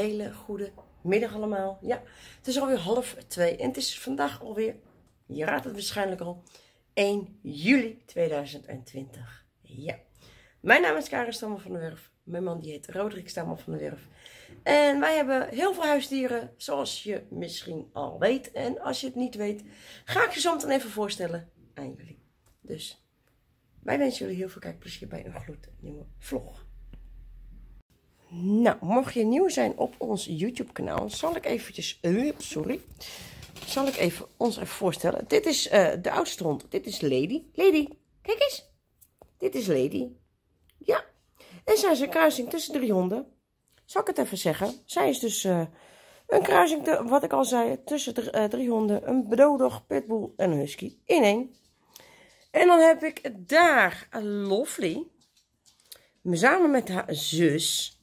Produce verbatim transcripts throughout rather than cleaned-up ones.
hele goede middag allemaal. Ja, het is alweer half twee en het is vandaag alweer, je raadt het waarschijnlijk al, één juli tweeduizend twintig. Ja, mijn naam is Carin van der Werf. Mijn man die heet Roderick van der Werf. En wij hebben heel veel huisdieren, zoals je misschien al weet. En als je het niet weet, ga ik je zo meteen even voorstellen aan jullie. Dus wij wensen jullie heel veel kijkplezier bij een gloednieuwe vlog. Nou, mocht je nieuw zijn op ons YouTube kanaal, zal ik eventjes, sorry, zal ik even ons even voorstellen. Dit is uh, de oudste hond, dit is Lady. Lady, kijk eens, dit is Lady. Ja, en zij is een kruising tussen drie honden. Zal ik het even zeggen? Zij is dus uh, een kruising, te, wat ik al zei, tussen dr uh, drie honden, een bulldog, pitbull en een husky in één. En dan heb ik daar Lovely, samen met haar zus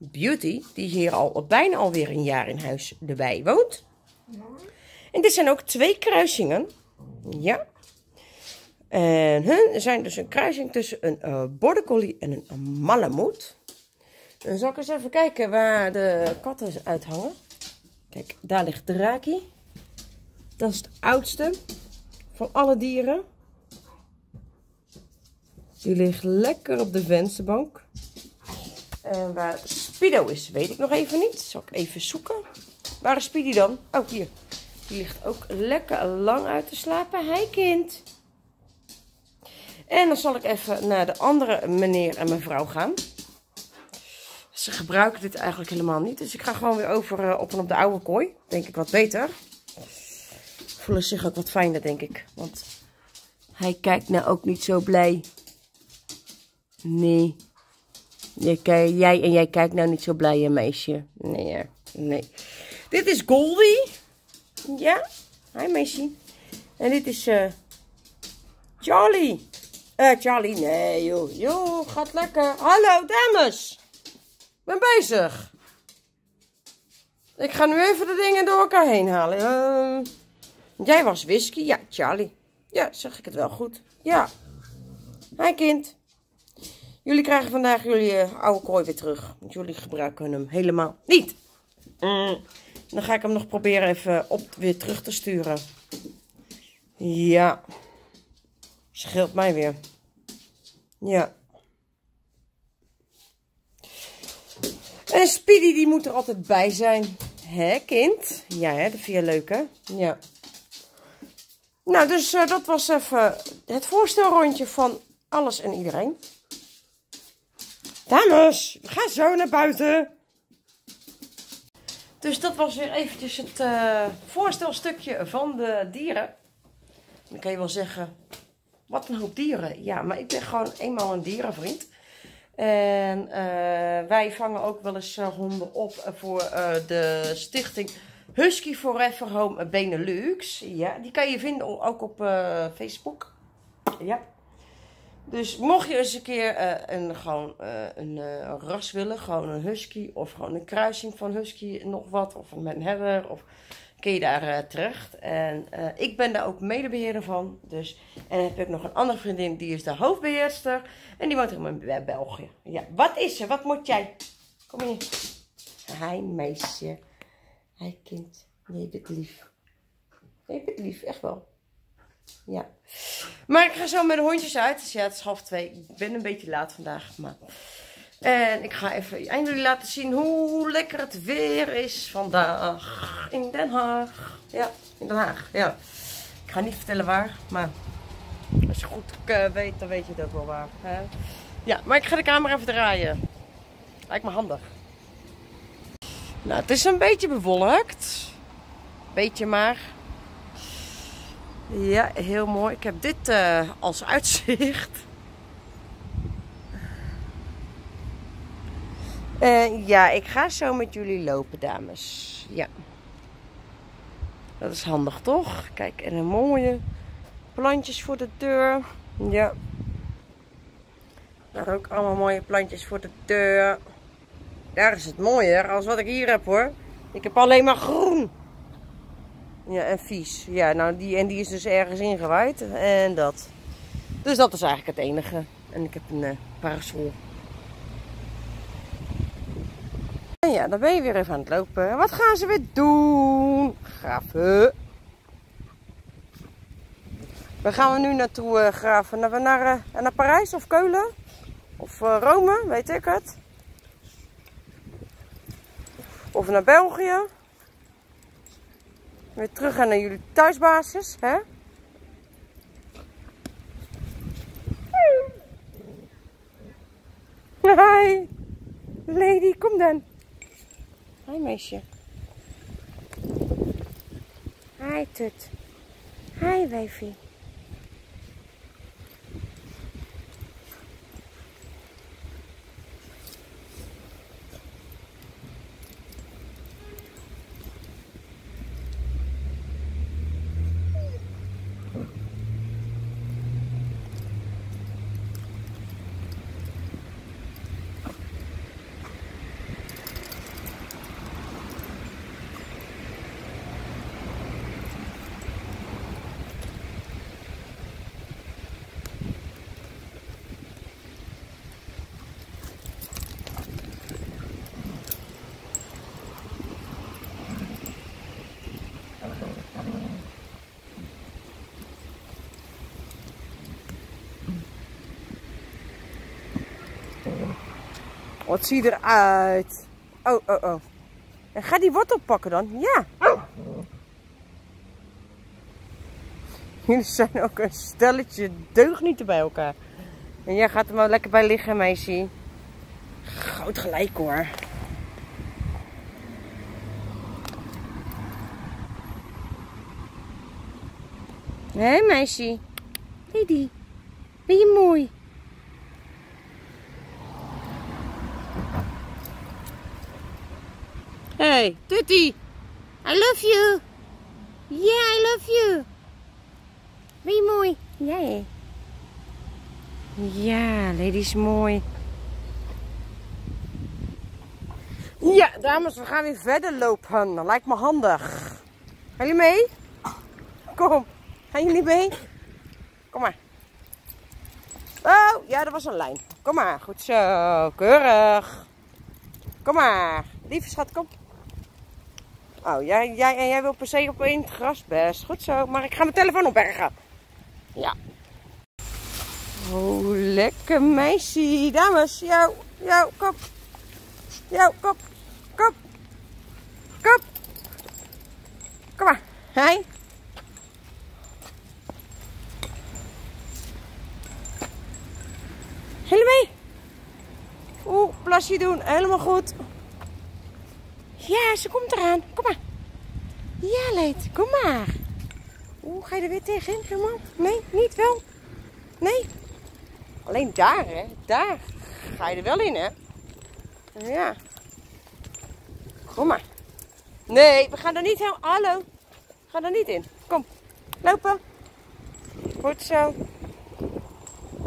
Beauty, die hier al bijna alweer een jaar in huis erbij woont. En dit zijn ook twee kruisingen. Ja. En hun zijn dus een kruising tussen een uh, border collie en een, een malamut. Dan zal ik eens even kijken waar de katten uit hangen. Kijk, daar ligt Draaky. Dat is de oudste van alle dieren. Die ligt lekker op de vensterbank. En waar Speedo is, weet ik nog even niet. Zal ik even zoeken. Waar is Speedy dan? Oh, hier. Die ligt ook lekker lang uit te slapen. Hi, kind. En dan zal ik even naar de andere meneer en mevrouw gaan. Ze gebruiken dit eigenlijk helemaal niet. Dus ik ga gewoon weer over op en op de oude kooi. Denk ik wat beter. Voelen zich ook wat fijner, denk ik. Want hij kijkt nou ook niet zo blij. Nee. Jij en jij kijkt nou niet zo blij, hè, meisje. Nee, nee. Dit is Goldie. Ja. Hi, meisje. En dit is uh, Charly. Eh, uh, Charly, nee, joh. Joh, gaat lekker. Hallo, dames. Ik ben bezig. Ik ga nu even de dingen door elkaar heen halen. Uh, jij was Whisky. Ja, Charly. Ja, zeg ik het wel goed. Ja. Hi, kind. Jullie krijgen vandaag jullie uh, oude kooi weer terug. Want jullie gebruiken hem helemaal niet. Mm. Dan ga ik hem nog proberen even op, weer terug te sturen. Ja. Scheelt mij weer. Ja. En Speedy die moet er altijd bij zijn. Hè, kind? Ja, hè, dat vind je leuk, hè? Ja. Nou, dus uh, dat was even het voorstelrondje van alles en iedereen. Dames, we gaan zo naar buiten. Dus dat was weer eventjes het uh, voorstelstukje van de dieren. Dan kan je wel zeggen, wat een hoop dieren. Ja, maar ik ben gewoon eenmaal een dierenvriend. En uh, wij vangen ook wel eens uh, honden op voor uh, de stichting Husky Forever Home Benelux. Ja, die kan je vinden ook op uh, Facebook. Ja. Dus mocht je eens een keer uh, een, gewoon, uh, een uh, ras willen, gewoon een husky of gewoon een kruising van husky nog wat, of een manherder, of kun je daar uh, terecht. En uh, ik ben daar ook medebeheerder van. Dus. En heb ik nog een andere vriendin, die is de hoofdbeheerster. En die woont in België. Ja, wat is ze? Wat moet jij? Kom hier. Hi meisje. Hi kind. Je bent lief. Je bent lief, echt wel. Ja. Maar ik ga zo met de hondjes uit. Dus ja, het is half twee. Ik ben een beetje laat vandaag. Maar... En ik ga even aan jullie laten zien hoe lekker het weer is vandaag in Den Haag. Ja, in Den Haag. Ja. Ik ga niet vertellen waar, maar als je goed weet, dan weet je het ook wel waar. Hè? Ja, maar ik ga de camera even draaien. Lijkt me handig. Nou, het is een beetje bewolkt. Beetje maar. Ja, heel mooi. Ik heb dit uh, als uitzicht. Uh, ja, ik ga zo met jullie lopen, dames. Ja. Dat is handig, toch? Kijk, en een mooie plantjes voor de deur. Ja. Daar ook allemaal mooie plantjes voor de deur. Daar is het mooier als wat ik hier heb, hoor. Ik heb alleen maar groen. Ja, en vies. Ja, nou, die, en die is dus ergens ingewaaid. En dat. Dus dat is eigenlijk het enige. En ik heb een uh, parasol. En ja, dan ben je weer even aan het lopen. Wat gaan ze weer doen? Graven. Waar gaan we nu naartoe uh, graven? Naar, naar, uh, naar Parijs of Keulen? Of uh, Rome, weet ik het. Of naar België. Weer terug gaan naar jullie thuisbasis, hè? Hi! Lady, kom dan. Hi meisje. Hi tut. Hi wijfie. Wat zie je eruit? Oh, oh, oh. En ga die wortel pakken dan. Ja. Oh. Jullie zijn ook een stelletje deugnieten bij elkaar. En jij gaat er maar lekker bij liggen, meisje. Groot gelijk hoor. Hé, meisje. Lady, ben je mooi? Hey, Tutti, I love you. Yeah, I love you. Ben je mooi? Ja, yeah. Ja, Lady is mooi. Ja, dames, we gaan weer verder lopen. Dat lijkt me handig. Gaan jullie mee? Kom, gaan jullie mee? Kom maar. Oh, ja, dat was een lijn. Kom maar, goed zo, keurig. Kom maar, lieve schat, kom. Oh, jij, jij, en jij wil per se op één gras, best. Goed zo, maar ik ga mijn telefoon opbergen. Ja. Oh, lekker meisje. Dames, jou, jou, kop. Jou, kop. Kop. Kop. Kom maar. Hé. Helemaal mee. Oeh, plasje doen. Helemaal goed. Ja, ze komt eraan. Kom maar. Ja, Leid. Kom maar. Oeh, ga je er weer tegenin, helemaal? Nee, niet wel. Nee. Alleen daar, hè. Daar ga je er wel in, hè. Ja. Kom maar. Nee, we gaan er niet helemaal... Hallo. We gaan er niet in. Kom. Lopen. Goed zo.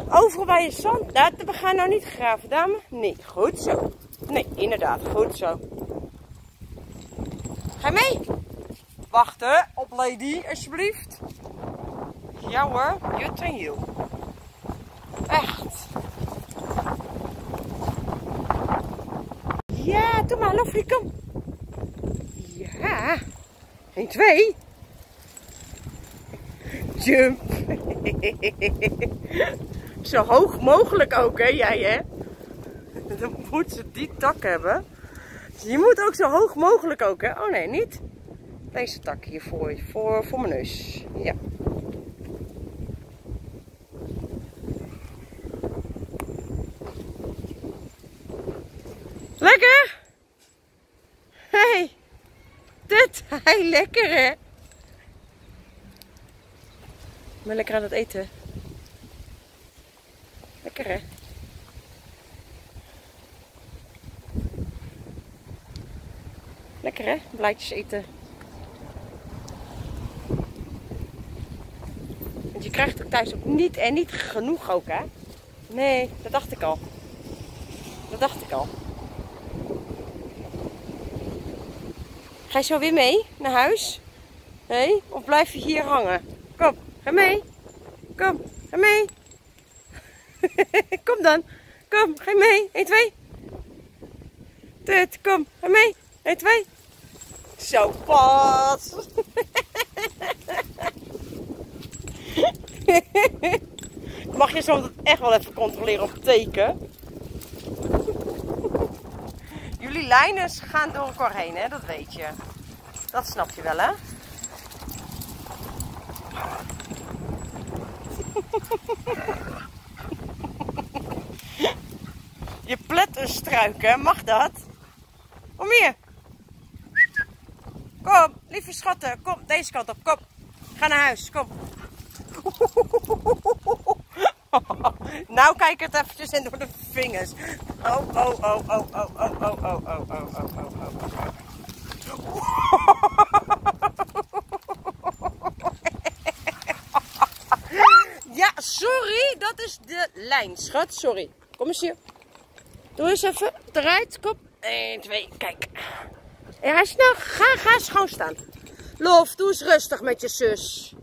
Overal bij je zand. We gaan nou niet graven, dame. Nee, goed zo. Nee, inderdaad. Goed zo. Ga je mee? Wachten op Lady, alsjeblieft. Ja hoor, jut en joe. Echt. Ja, doe maar, Lovely, kom. Ja. een, twee. Jump. Zo hoog mogelijk ook, hè, jij, hè? Dan moet ze die tak hebben. Je moet ook zo hoog mogelijk ook, hè? Oh nee, niet. Deze tak hier voor, voor, voor mijn neus. Ja. Lekker! Hey! Dit, hij lekker, hè? Ik ben lekker aan het eten. Lekker, hè? Lekker hè, blaadjes eten. Want je krijgt er thuis ook niet en niet genoeg ook hè. Nee, dat dacht ik al. Dat dacht ik al. Ga je zo weer mee naar huis? Nee? Of blijf je hier hangen? Kom, ga mee. Kom, ga mee. Kom dan. Kom, ga mee. een, twee. Tut, kom, mee. Eén, twee. Zo pas. Mag je zo echt wel even controleren op teken? Jullie lijnen gaan door elkaar heen, hè? Dat weet je. Dat snap je wel, hè? Je plet een struik, hè? Mag dat? Kom hier. Kom, lieve schatten. Kom, deze kant op. Kom. Ga naar huis. Kom. Nou kijk het eventjes in door de vingers. Oh, oh, oh, oh, oh, oh, oh, oh, oh, oh, oh, oh, oh, oh. Ja, sorry. Dat is de lijn, schat. Sorry. Kom eens hier. Doe eens even. Eruit. Kom. Eén, twee. Kijk. Ja, snel. Ga, ga schoon staan. Lof, doe eens rustig met je zus.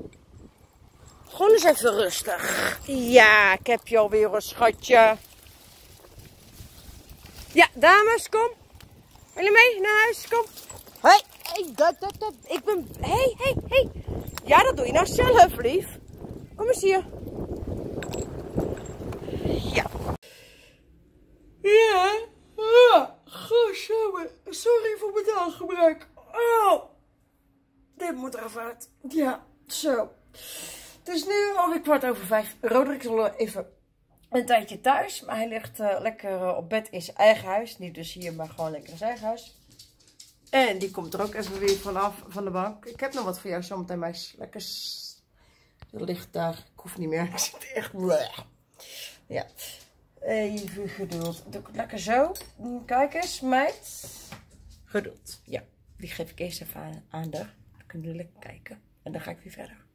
Gewoon eens even rustig. Ja, ik heb je alweer een schatje. Ja, dames, kom. Jullie mee naar huis, kom. Hoi, hey, dat, dat, dat. Ik ben... Hé, hé, hé. Ja, dat doe je nou zelf, lief. Kom eens hier. Ja. Ja. Oh, godsamme. Sorry voor mijn taalgebruik. Oh. Dit moet er even uit. Ja, zo. Het is nu alweer kwart over vijf. Roderick zal even een tijdje thuis. Maar hij ligt uh, lekker op bed in zijn eigen huis. Niet dus hier, maar gewoon lekker in zijn eigen huis. En die komt er ook even weer vanaf van de bank. Ik heb nog wat voor jou zometeen, meisje. Lekker. Dat ligt daar. Ik hoef niet meer. Ik zit echt... Ja. Even geduld. Doe ik het lekker zo. Kijk eens, meid. Geduld. Ja. Die geef ik eerst even aan, aan de. Dan kunnen jullie lekker kijken. En dan ga ik weer verder.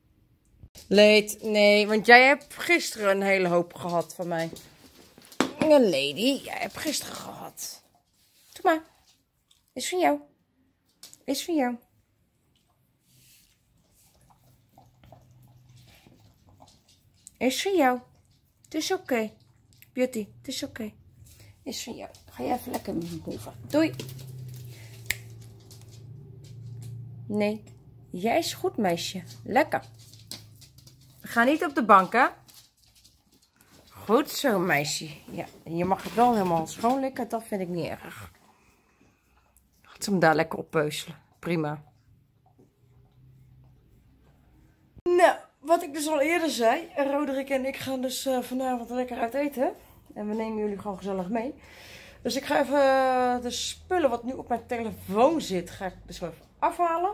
Leed, nee, want jij hebt gisteren een hele hoop gehad van mij. Lady, jij hebt gisteren gehad. Doe maar. Is van jou. Is van jou. Is van jou. Het is oké. Okay. Beauty, het is oké. Okay. Is van jou. Ga je even lekker hoeven. Doei. Nee, jij is goed, meisje. Lekker. Ga niet op de bank, hè? Goed zo, meisje. Ja, je mag het wel helemaal schoonlikken. Dat vind ik niet erg. Laat ze hem daar lekker op peuzelen. Prima. Nou, wat ik dus al eerder zei. Roderick en ik gaan dus uh, vanavond lekker uit eten. En we nemen jullie gewoon gezellig mee. Dus ik ga even uh, de spullen wat nu op mijn telefoon zit, ga ik dus even afhalen.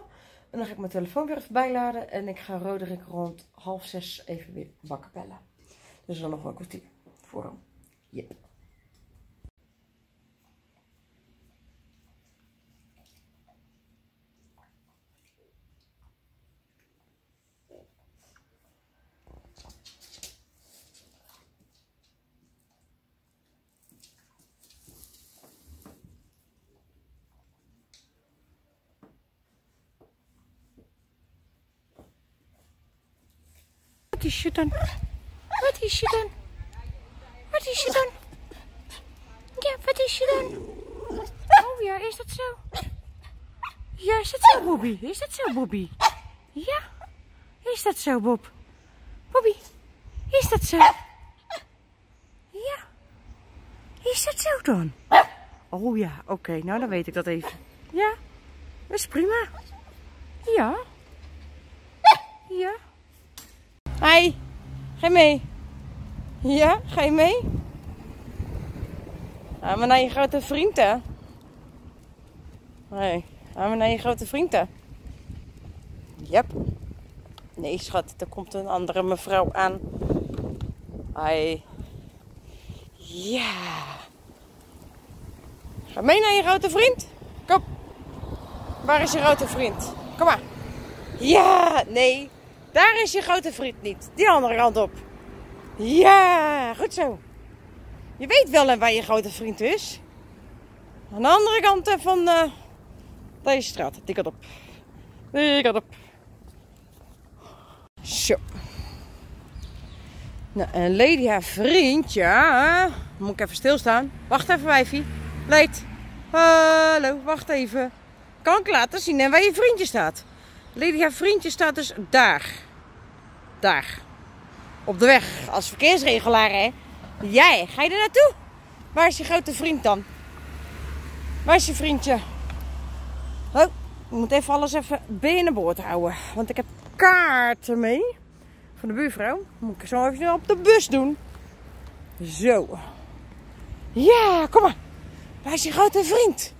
En dan ga ik mijn telefoon weer even bijladen. En ik ga Roderick rond half zes even weer wakker bellen. Dus dan nog wel een kwartier voor hem. Yep. Wat is je dan? Wat is je dan? Wat is je dan? Ja, wat is je dan? Oh ja, is dat zo? Ja, is dat zo, Bobby? Is dat zo, Bobby? Ja, is dat zo, Bob? Bobby, is dat zo? Ja, is dat zo dan? Oh ja, oké, okay, nou dan weet ik dat even. Ja, dat is prima. Ja. Ja. Hi, ga je mee? Ja, ga je mee? Ga maar naar je grote vriend, hè? Nee, ga maar naar je grote vriend, hè? Yep. Nee, schat, er komt een andere mevrouw aan. Hi. Ja. Ga mee naar je grote vriend? Kom. Waar is je grote vriend? Kom maar. Ja, nee. Daar is je grote vriend niet. Die andere kant op. Ja, goed zo. Je weet wel waar je grote vriend is. Aan de andere kant van uh, deze straat. Die kant op. Die kant op. Zo. Nou, en Lady haar vriendje. Moet ik even stilstaan. Wacht even, wijfie. Leed. Hallo, wacht even. Kan ik laten zien en waar je vriendje staat. Lady, haar vriendje staat dus daar. Daar. Op de weg. Als verkeersregelaar, hè. Jij, ga je er naartoe? Waar is je grote vriend dan? Waar is je vriendje? Oh, ik moet even alles even binnenboord houden. Want ik heb kaarten mee. Van de buurvrouw. Moet ik zo even op de bus doen. Zo. Ja, kom maar. Waar is je grote vriend?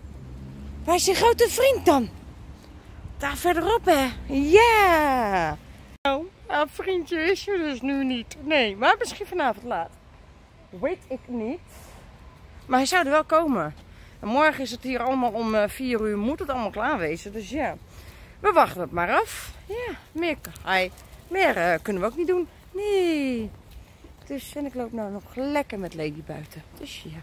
Waar is je grote vriend dan? Daar verderop, hè? Ja! Nou, dat vriendje is je dus nu niet. Nee, maar misschien vanavond laat. Weet ik niet. Maar hij zou er wel komen. En morgen is het hier allemaal om vier uur. Moet het allemaal klaar wezen. Dus ja, we wachten het maar af. Ja, meer, hi. meer uh, kunnen we ook niet doen. Nee. Dus, en ik loop nou nog lekker met Lady buiten. Dus ja.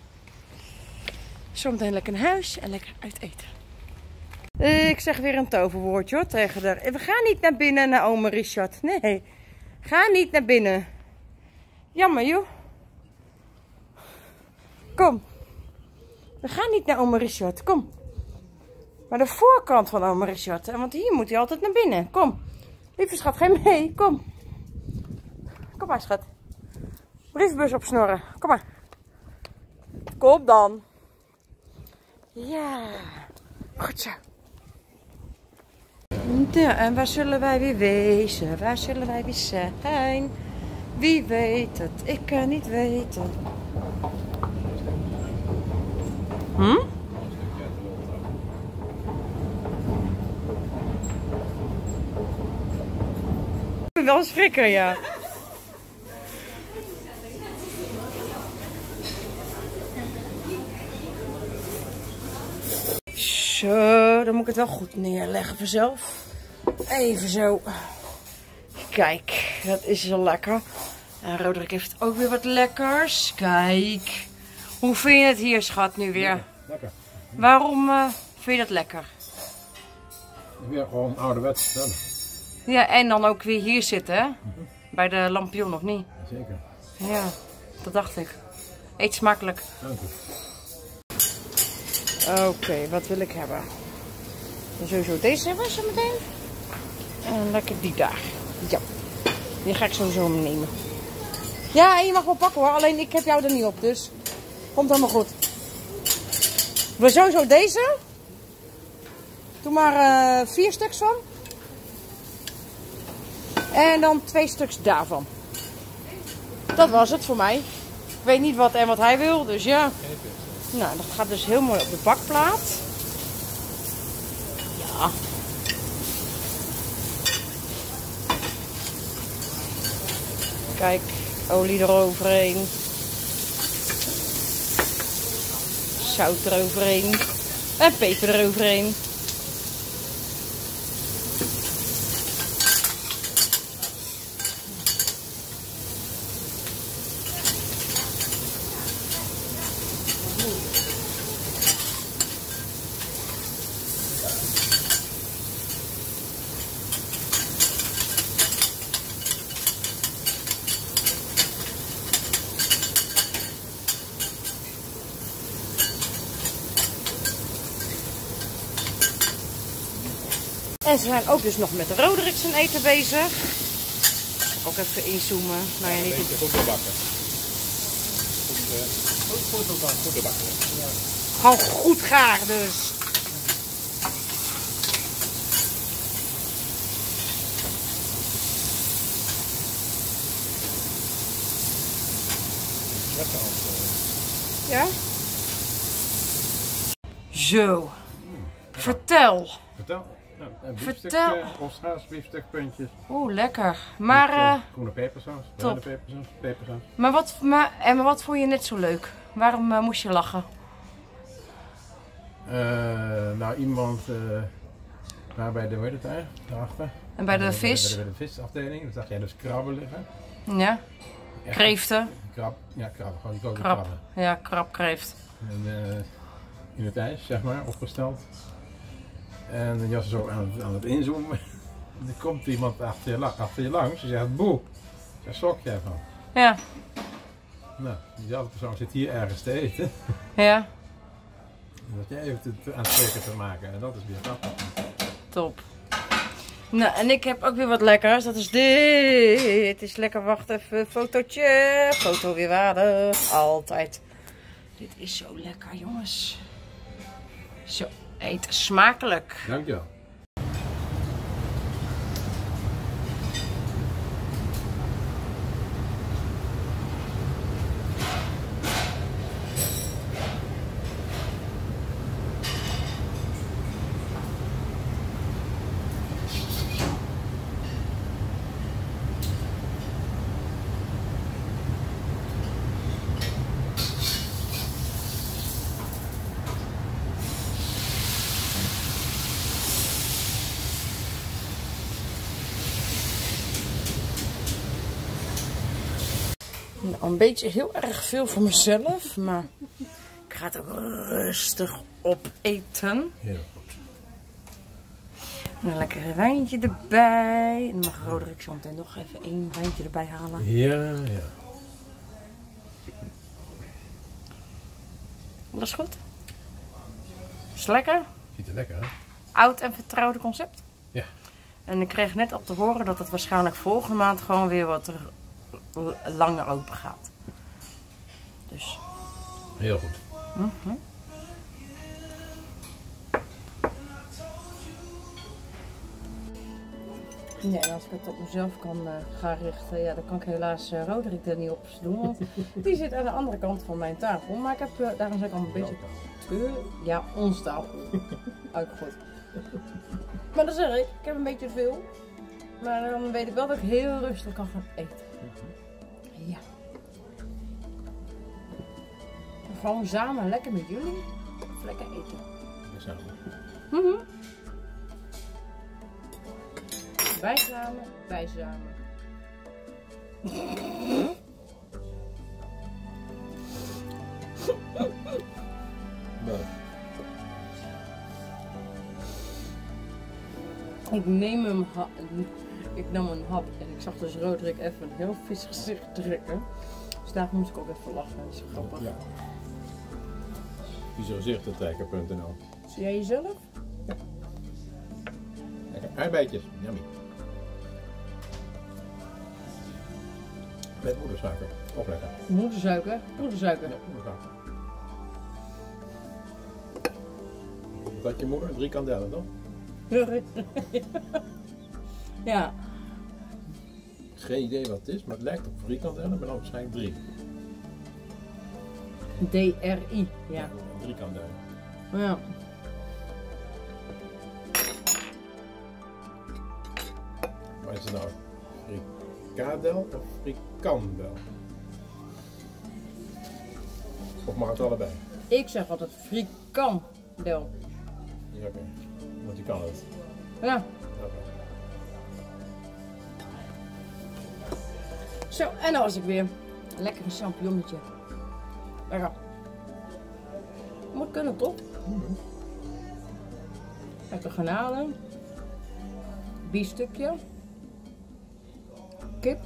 Zometeen lekker naar huis en lekker uit eten. Ik zeg weer een toverwoordje hoor, tegen haar. We gaan niet naar binnen naar oma Richard. Nee, ga niet naar binnen. Jammer joh. Kom. We gaan niet naar oma Richard, kom. Maar de voorkant van oma Richard, want hier moet hij altijd naar binnen. Kom. Lieve schat, ga mee, kom. Kom maar schat. Briefbus opsnorren, kom maar. Kom dan. Ja, goed zo. Ja, en waar zullen wij weer wezen? Waar zullen wij weer zijn? Wie weet het? Ik kan niet weten. Hm? Wel schrikken, ja. Zo, dan moet ik het wel goed neerleggen vanzelf. Even zo. Kijk, dat is zo lekker. En Roderick heeft ook weer wat lekkers. Kijk. Hoe vind je het hier, schat, nu weer? Lekker. lekker. Waarom uh, vind je dat lekker? Weer gewoon ouderwets. Dan. Ja, en dan ook weer hier zitten, hè? Mm-hmm. Bij de lampion, of niet? Zeker. Ja, dat dacht ik. Eet smakelijk. Dank u. Oké, okay, wat wil ik hebben? Sowieso deze hebben zo meteen. En lekker die daar. Ja, die ga ik sowieso nemen. Ja, en je mag wel pakken hoor. Alleen ik heb jou er niet op, dus komt helemaal goed. We sowieso deze. Doe maar uh, vier stuks van. En dan twee stuks daarvan. Dat was het voor mij. Ik weet niet wat en wat hij wil, dus ja. Nou, dat gaat dus heel mooi op de bakplaat. Ja. Kijk, olie eroverheen. Zout eroverheen. En peper eroverheen. En ze zijn ook dus nog met de Roderick zijn eten bezig. Ook even inzoomen. Nou ja, niet ja, goed doorbakken. Goed, goed doorbakken. Goed doorbakken. Ja. Gewoon goed gaar dus. Ja? Zo. Ja. Vertel. Vertel. Nou, een vertel. Rossa's, biefstukpuntjes. Oeh, lekker. Maar... Met, uh, groene pepersaus, bruine pepersaus, pepersaus. Maar wat, maar, en maar wat vond je net zo leuk? Waarom uh, moest je lachen? Uh, nou, iemand uh, daar bij de, hoe heet het daar, daarachter. En bij de, en, de vis? Bij de, bij de visafdeling, daar zag jij dus krabben liggen. Ja, echt, kreeften. Krab, ja, krabben, gewoon die koken krab. krabben. Ja, krab, kreeft. En, uh, in het ijs, zeg maar, opgesteld. En dan was ze zo aan het, aan het inzoomen. Dan komt iemand achter je, achter je langs en zegt boe. Daar schrok jij van. Ja. Nou, diezelfde persoon zit hier ergens te eten. Ja. Dat jij heeft het aanspreken te maken en dat is weer grappig. Top. Nou, en ik heb ook weer wat lekkers. Dat is dit. Het is lekker. Wacht even. Fotootje. Foto weer waardig. Altijd. Dit is zo lekker, jongens. Zo. Eet smakelijk. Dankjewel. Nou, een beetje heel erg veel voor mezelf, maar ik ga het ook rustig opeten. Heel goed. En een lekker wijntje erbij. En dan mag Roderick zo meteen nog even één wijntje erbij halen. Ja, ja. Alles goed? Is het lekker? Ziet er lekker uit. Oud en vertrouwde concept. Ja. En ik kreeg net op te horen dat het waarschijnlijk volgende maand gewoon weer wat langer open gaat. Dus. Heel goed. Mm-hmm. Ja, en als ik het op mezelf kan uh, gaan richten, ja, dan kan ik helaas uh, Roderick er niet op doen, want die zit aan de andere kant van mijn tafel. Maar ik heb, uh, daarom zeg ik al een beetje keur. Ja, onze tafel. Ook goed. Maar dan zeg ik, ik heb een beetje veel. Maar dan weet ik wel dat ik heel rustig kan gaan eten. Ja. Gewoon samen lekker met jullie. Lekker eten. Samen. Mm-hmm. Wij samen, wij samen. Ik neem hem. Ik nam een hap en ik zag dus Roderick even een heel vies gezicht trekken. Dus daar moest ik ook even lachen. Dat is grappig. Ja. Viesgezichtentrekker punt n l. Zie jij jezelf? Ja. Lekker eibeetjes. Yummy. Met moedersuiker. Ook lekker. Moedersuiker? Moedersuiker. Ja, moedersuiker. Dat je moeder? Drie kandellen, toch? Ja. Geen idee wat het is, maar het lijkt op frikandellen, maar dan waarschijnlijk drie. D R I, ja. Drie kandellen. Ja. Wat is het nou? Frikadel of frikandel? Of mag het allebei? Ik zeg altijd frikandel. Ja, oké. Want je kan het. Ja. Okay. Zo, en dan was ik weer. Een lekkere champignonnetje. Lekker. Moet kunnen, toch? Mm-hmm. Lekker garnalen. Biefstukje. Kip.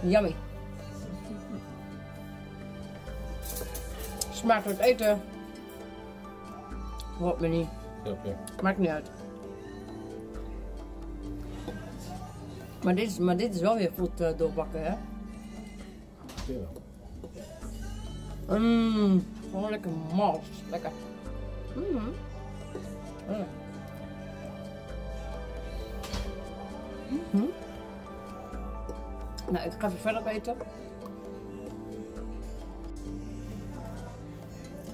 Yummy. Smakelijk eten. Hoort me niet. Okay. Maakt niet uit. Maar dit, is, maar dit is wel weer goed uh, doorbakken, hè? Ja. Mmm, gewoon lekker mals. Lekker. Mm. Mm. Mm-hmm. Nou, ik ga even verder eten.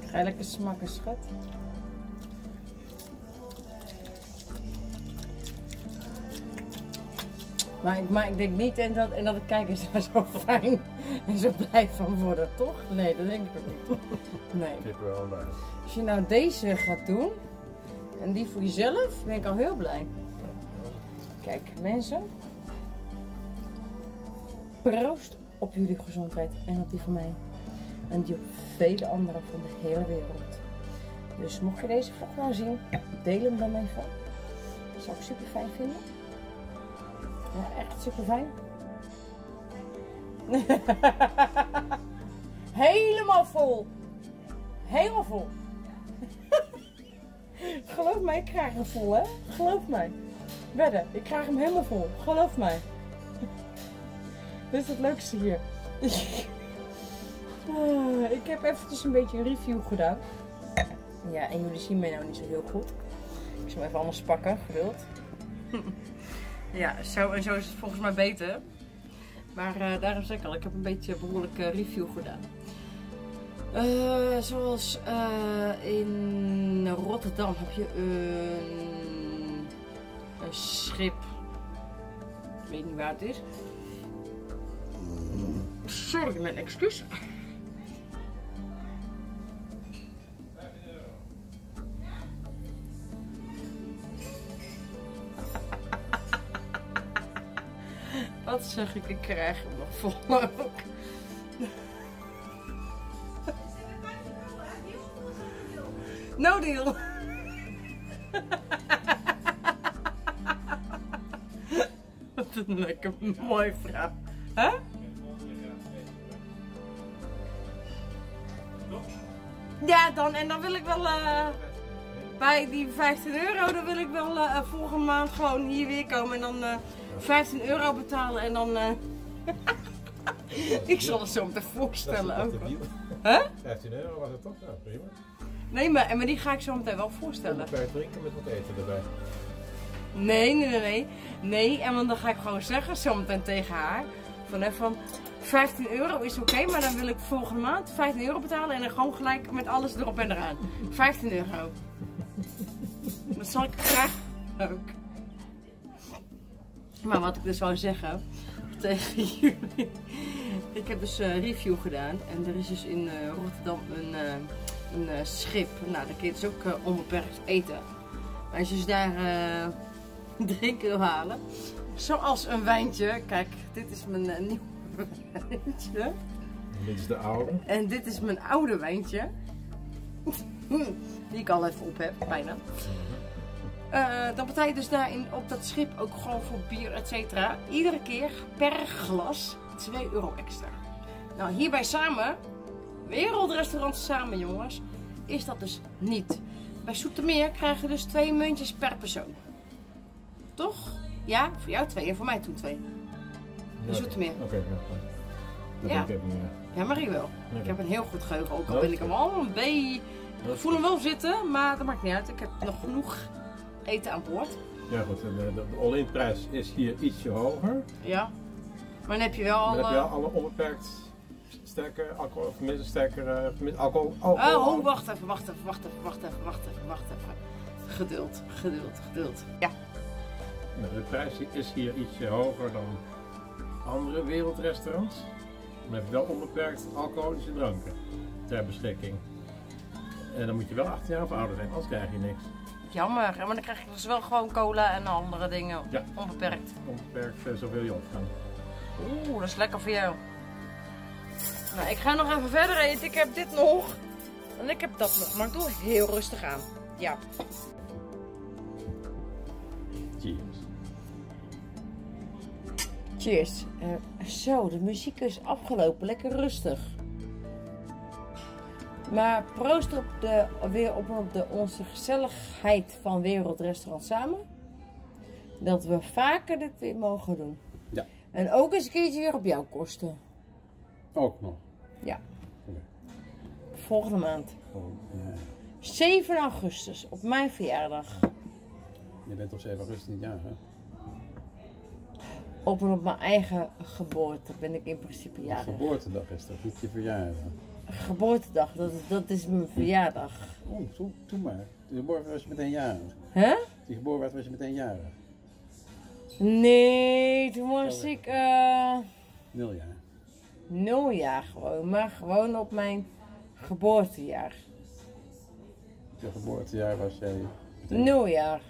Ik ga lekker smakken, schat. Maar ik, maar ik denk niet en dat, en dat de kijkers daar zo fijn en zo blij van worden, toch? Nee, dat denk ik ook niet. Nee. Als je nou deze gaat doen en die voor jezelf, ben ik al heel blij. Kijk, mensen. Proost op jullie gezondheid en op die van mij. En die op vele anderen van de hele wereld. Dus mocht je deze vlog nou zien, deel hem dan even. Dat zou ik super fijn vinden. Ja, echt super fijn. Helemaal vol. Helemaal vol. Geloof mij, ik krijg hem vol, hè? Geloof mij. Wedden, ik krijg hem helemaal vol. Geloof mij. Dit is het leukste hier. Ah, ik heb eventjes een beetje een review gedaan. Ja, en jullie zien mij nou niet zo heel goed. Ik zal hem even anders pakken, geduld. Ja, zo en zo is het volgens mij beter. Maar uh, daarom zeg ik al, ik heb een beetje een behoorlijke review gedaan. Uh, zoals uh, in Rotterdam heb je een, een schip. Ik weet niet waar het is. Sorry, mijn excuus. Wat zeg ik, ik krijg hem nog vol ook. No deal. Wat een lekker mooie vrouw. Hè? Huh? Ja, dan, en dan wil ik wel uh, bij die vijftien euro, dan wil ik wel uh, volgende maand gewoon hier weer komen en dan uh, vijftien euro betalen en dan... Uh, ik zal het zo meteen voorstellen ook. Huh? vijftien euro was het toch? Nou, prima. Nee, maar, maar die ga ik zo meteen wel voorstellen. Bij het drinken met wat eten erbij. Nee, nee, nee, nee. Nee, en want dan ga ik gewoon zeggen zometeen tegen haar van even van... vijftien euro is oké, okay, maar dan wil ik volgende maand vijftien euro betalen en dan gewoon gelijk met alles erop en eraan. vijftien euro. Dat zal ik graag ook. Maar wat ik dus wou zeggen tegen jullie. Ik heb dus een review gedaan en er is dus in Rotterdam een, een schip. Nou, daar kun je dus ook onbeperkt eten. Maar als je dus daar uh, drinken wil halen, zoals een wijntje. Kijk, dit is mijn uh, nieuw. Wijntje. Dit is de oude. En dit is mijn oude wijntje. Die ik al even op heb, bijna. Uh, dan betaal je dus daarin op dat schip ook gewoon voor bier, et cetera. Iedere keer per glas twee euro extra. Nou, hierbij samen, Wereldrestaurant Samen, jongens, is dat dus niet. Bij Zoetermeer krijg je dus twee muntjes per persoon. Toch? Ja, voor jou twee en voor mij toen twee. In Zoetermeer. Oké, okay, okay. Ja. Ja. Ja, maar ik wel. Okay. Ik heb een heel goed geheugen, ook al wil ik hem al een beetje... Ik voel hem wel zitten, maar dat maakt niet uit. Ik heb nog genoeg eten aan boord. Ja goed, de, de all-in prijs is hier ietsje hoger. Ja. Maar dan heb je wel al... Dan heb je wel alle onbeperkt sterker, alcohol, of tenminste sterker, alcohol, alcohol. Oh, oh, wacht even, wacht even, wacht even, wacht even, wacht even, wacht even. Geduld, geduld, geduld. Ja. Nou, de prijs is hier ietsje hoger dan... andere wereldrestaurants, maar heb je wel onbeperkt alcoholische dranken ter beschikking. En dan moet je wel achttien jaar of ouder zijn, anders krijg je niks. Jammer, maar dan krijg je dus wel gewoon cola en andere dingen, ja. Onbeperkt. Onbeperkt, zoveel je opgaan. Oeh, dat is lekker voor jou. Nou, ik ga nog even verder eten, ik heb dit nog en ik heb dat nog, maar ik doe heel rustig aan. Ja. Cheers. Cheers. Uh, zo, de muziek is afgelopen. Lekker rustig. Maar proost op de, weer op, op de, onze gezelligheid van Wereldrestaurant Samen. Dat we vaker dit weer mogen doen. Ja. En ook eens een keertje weer op jouw kosten. Ook nog. Ja. Okay. Volgende maand. Oh, ja. zeven augustus, op mijn verjaardag. Je bent op zeven augustus niet jarig, hè? Op en op mijn eigen geboorte ben ik in principe jarig. Geboortedag is dat, niet je verjaardag? Geboortedag, dat is, dat is mijn verjaardag. Oh, doe, doe maar. Die geboren was je meteen jarig. Hè? Die geboren werd was je meteen jarig. Nee, toen was ik... Uh... Nul jaar. Nul jaar gewoon, maar gewoon op mijn geboortejaar. Je geboortejaar was jij... Meteen... Nul jaar.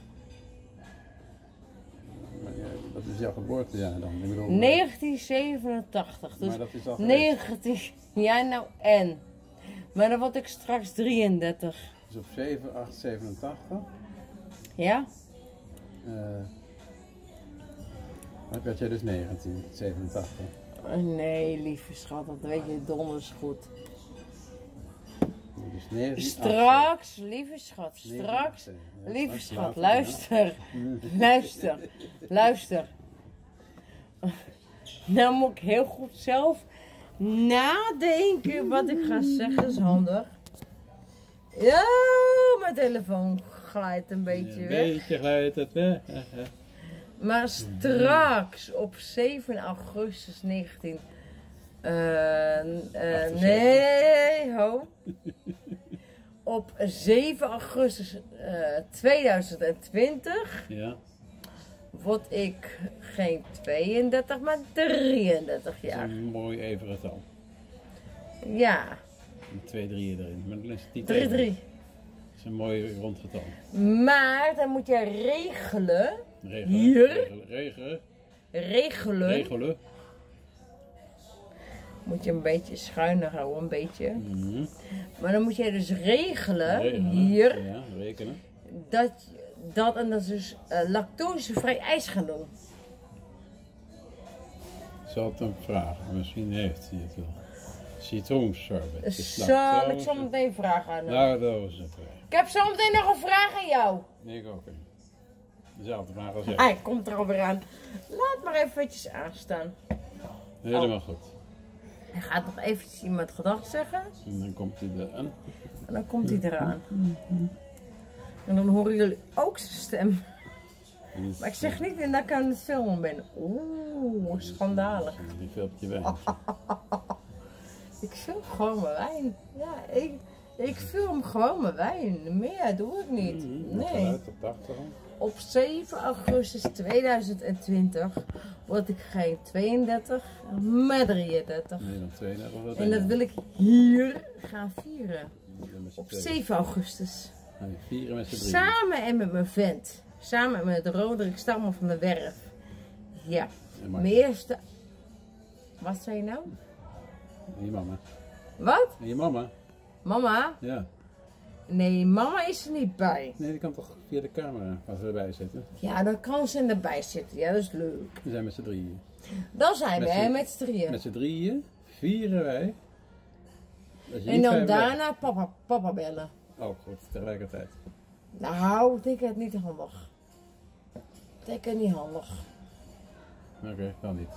Dat is jouw geboortejaar dan? Ik bedoel, negentien zevenentachtig. Dus maar dat is al negentien... Ja, nou en? Maar dan word ik straks drieëndertig. Dus op zeven acht zevenentachtig? Ja. Uh, dan werd jij dus negentien zevenentachtig? Nee, lieve schat, dat weet je donders goed. Dus nee, straks, lieve schat, straks, nee, lieve schat, luister, luister, luister. Nou moet ik heel goed zelf nadenken wat ik ga zeggen, is handig. Ja, mijn telefoon glijdt een beetje weg. Een beetje glijdt het weg. Maar straks op zeven augustus negentien... Uh, uh, nee, ho. Op zeven augustus uh, tweeduizend twintig ja. word ik geen tweeëndertig, maar drieëndertig jaar. Dat is een mooi even getal. Ja. Twee drieën erin. Maar dan is het niet drie, drie. Dat is een mooi rond getal. Maar dan moet jij regelen. Regelen. Hier. Regelen. Regelen. Regelen. Regelen. Moet je een beetje schuiner houden, een beetje. Mm-hmm. Maar dan moet jij dus regelen, regelen. Hier, ja, rekenen. Dat, dat en dat is dus uh, lactosevrij ijs gaan doen. Ik zal het hem vragen, misschien heeft hij het wel. Citroensorbet. Zal ik zo meteen vragen aan hem. Nou, dat was het. Ik heb zo meteen nog een vraag aan jou. Nee, ik ook. Dezelfde vraag als jij. Hij komt er alweer aan. Laat maar eventjes aanstaan. Helemaal oh. goed. Hij gaat nog eventjes iemand gedacht zeggen. En dan komt hij eraan. En dan komt hij eraan. En dan horen jullie ook zijn stem. Maar ik zeg niet dat ik aan het filmen ben. Oeh, schandalig. Die filmpje weg. Ik film gewoon mijn wijn. Ja, ik, ik film gewoon mijn wijn. Meer doe ik niet. Nee. Op zeven augustus tweeduizend twintig word ik geen tweeëndertig, maar drieëndertig. Nee, dan tweeëndertig. En dat wil ik hier gaan vieren. Op zeven augustus. Vieren met z'n drieën. Samen en met mijn vent. Samen met Roderick van der Werf. Ja. Mijn eerste... Wat zei je nou? En je mama. Wat? En je mama. Mama? Ja. Nee, mama is er niet bij. Nee, die kan toch via de camera als we erbij zitten? Ja, dan kan ze erbij zitten. Ja, dat is leuk. We zijn met z'n drieën. Dan zijn met wij met z'n drieën. Met z'n drieën vieren wij. En dan daarna papa, papa bellen. Oh, goed. Tegelijkertijd. Nou, ik denk het niet handig. Ik denk het niet handig. Oké, okay, dan niet.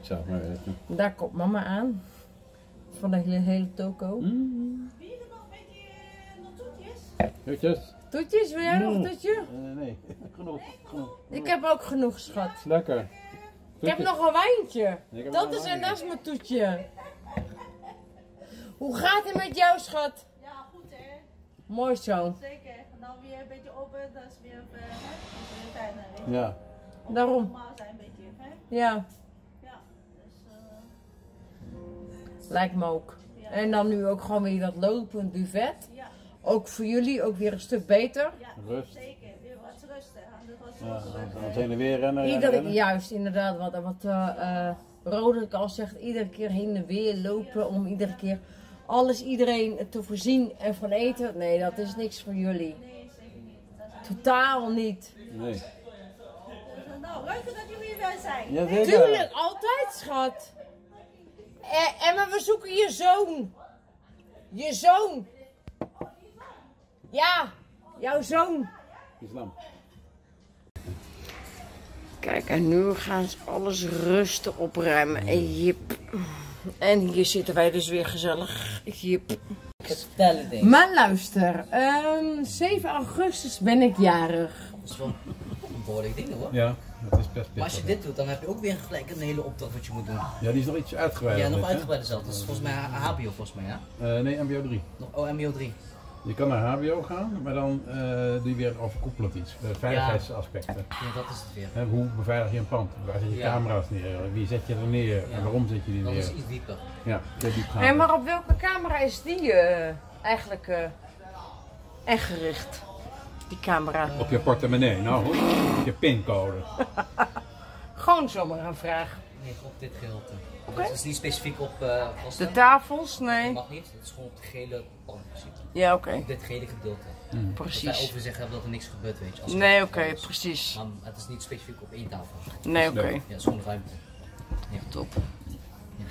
Ik zou het maar weten. Daar komt mama aan. Van de hele, hele toko. Mm. Toetjes? Toetjes weer? Nog een toetje? Uh, nee, genoeg, genoeg. Ik heb ook genoeg, schat. Lekker. Toetjes. Ik heb nog een wijntje. Dat is en dat is mijn toetje. Hoe gaat het met jou, schat? Ja, goed hè. Mooi zo. Zeker. Nou weer een beetje open, dat is weer op de tijd naar. Ja. Daarom. Normaal zijn een beetje, hè? Ja. Ja, dus... Uh... Lijkt me ook. Ja. En dan nu ook gewoon weer dat lopend buffet. Ja. Ook voor jullie, ook weer een stuk beter. Ja, rust. Zeker. Weer wat rusten. Aan het weer rennen. Iedere, rennen. Juist, inderdaad. Wat, wat uh, uh, Roderick al zegt, iedere keer heen en weer lopen. Ja. Om iedere keer alles, iedereen te voorzien en van eten. Nee, dat is niks voor jullie. Nee, zeker niet. Totaal niet. Nee. Nou, ruiken dat jullie weer zijn. Ja, zeker. Tuurlijk, altijd, schat. En, en maar we zoeken je zoon. Je zoon. Ja, jouw zoon. Islam. Kijk, en nu gaan ze alles rustig opruimen. En jip. En hier zitten wij dus weer gezellig. Jip. Maar luister, um, zeven augustus ben ik jarig. Dat is wel een behoorlijk ding hoor. Ja, dat is best. Maar als je dit doet, dan heb je ook weer gelijk een hele opdracht wat je moet doen. Ja, die is nog iets uitgebreider. Ja, nog uitgebreider zelf. Dat is volgens mij H B O volgens mij, ja? Uh, nee, M B O drie. Oh, M B O drie. Je kan naar H B O gaan, maar dan uh, doe je weer overkoepelend iets. Uh, veiligheidsaspecten. Ja, dat is het weer. He, hoe beveilig je een pand? Waar zet je ja. camera's neer? Wie zet je er neer? Ja. En waarom zet je die neer? Dat is iets dieper. Ja, heel diep gaan. En maar op welke camera is die uh, eigenlijk uh, echt gericht? Die camera. Op je portemonnee, nou goed. Op je pincode. Gewoon zomaar een vraag. Nee, op dit geheelte. Okay. Dus het is niet specifiek op uh, de tafels, nee. Dat mag niet, het is gewoon op de gele pan zitten. Ja, oké. Okay. Op dit gele gedeelte. Mm. Precies. Dat wij over zeggen hebben dat er niks gebeurt, weet je. Als nee, oké, okay, precies. Maar het is niet specifiek op één tafel. Nee, oké. Okay. Ja, het is gewoon ruimte. Ja. Top. Ja.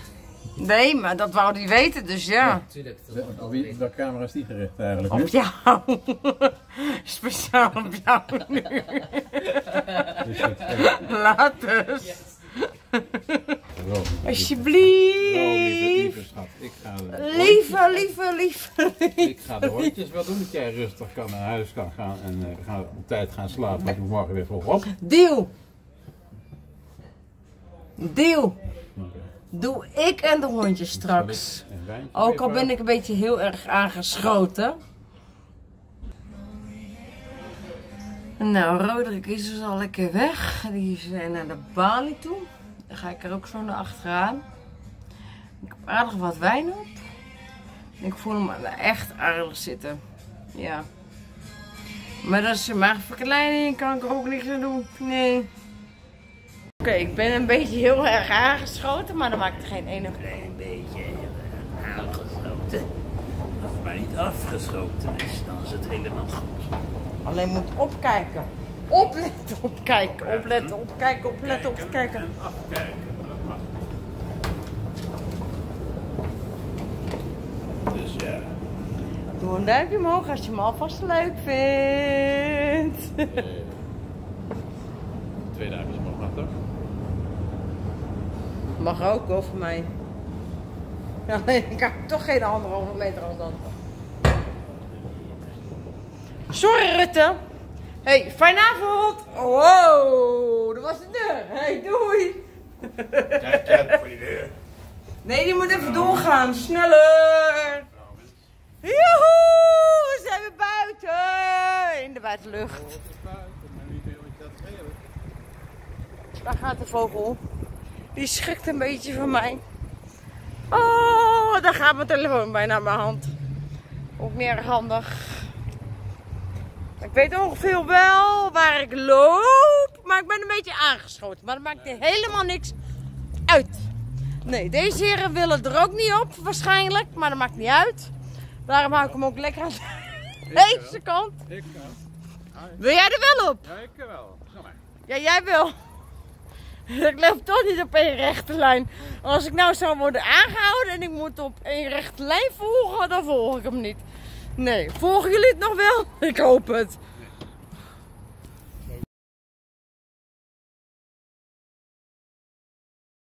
Nee, maar dat wou die weten, dus ja. Natuurlijk. Ja, dat, dat, dat camera is niet gericht eigenlijk. Op jou. Speciaal op jou nu. Laat dus. Yes. Alsjeblieft. Lieve, lieve, lieve. Ik ga de hondjes wel doen dat jij rustig kan naar huis kan gaan en uh, gaan op tijd gaan slapen. Maar ik moet morgen weer vroeg op. Deal. Deal. Okay. Doe ik en de hondjes straks. Ook al ben ik een beetje heel erg aangeschoten. Nou, Roderick is dus al lekker weg. Die is naar de balie toe. Dan ga ik er ook zo naar achteraan. Ik heb aardig wat wijn op. Ik voel hem echt aardig zitten. Ja. Maar dat is een maagverkleining. Kan ik er ook niks aan doen. Nee. Oké, okay, ik ben een beetje heel erg aangeschoten, maar dat maakt er geen enige. Een beetje aangeschoten. Als het maar niet afgeschoten is, dan is het helemaal goed. Alleen moet opkijken. Opletten, opkijken, opletten, opkijken, opletten, opkijken. En afkijken, dat mag. Dus ja. Doe een duimpje omhoog als je me alvast leuk vindt. Uh, twee duimpjes omhoog, mag toch? Mag ook hoor, voor mij. Ja, nee, ik heb toch geen anderhalve meter als dan. Sorry Rutte. Hey, fijne avond. Wow, dat was de deur. Hey, doei. Kijk uit voor die deur. Nee, die moet even doorgaan. Sneller. Joehoe, we zijn weer buiten. In de buitenlucht. Daar gaat de vogel. Die schrikt een beetje van mij. Oh, daar gaat mijn telefoon bijna aan mijn hand. Ook niet erg handig. Ik weet ongeveer wel waar ik loop, maar ik ben een beetje aangeschoten. Maar dat maakt helemaal niks uit. Nee, deze heren willen er ook niet op waarschijnlijk, maar dat maakt niet uit. Daarom hou ik hem ook lekker aan deze kant. Ik kan. Wil jij er wel op? Ja, ik wel. Ga maar. Ja, jij wil. Ik loop toch niet op één rechte lijn. Als ik nou zou worden aangehouden en ik moet op één rechte lijn volgen, dan volg ik hem niet. Nee, volgen jullie het nog wel? Ik hoop het.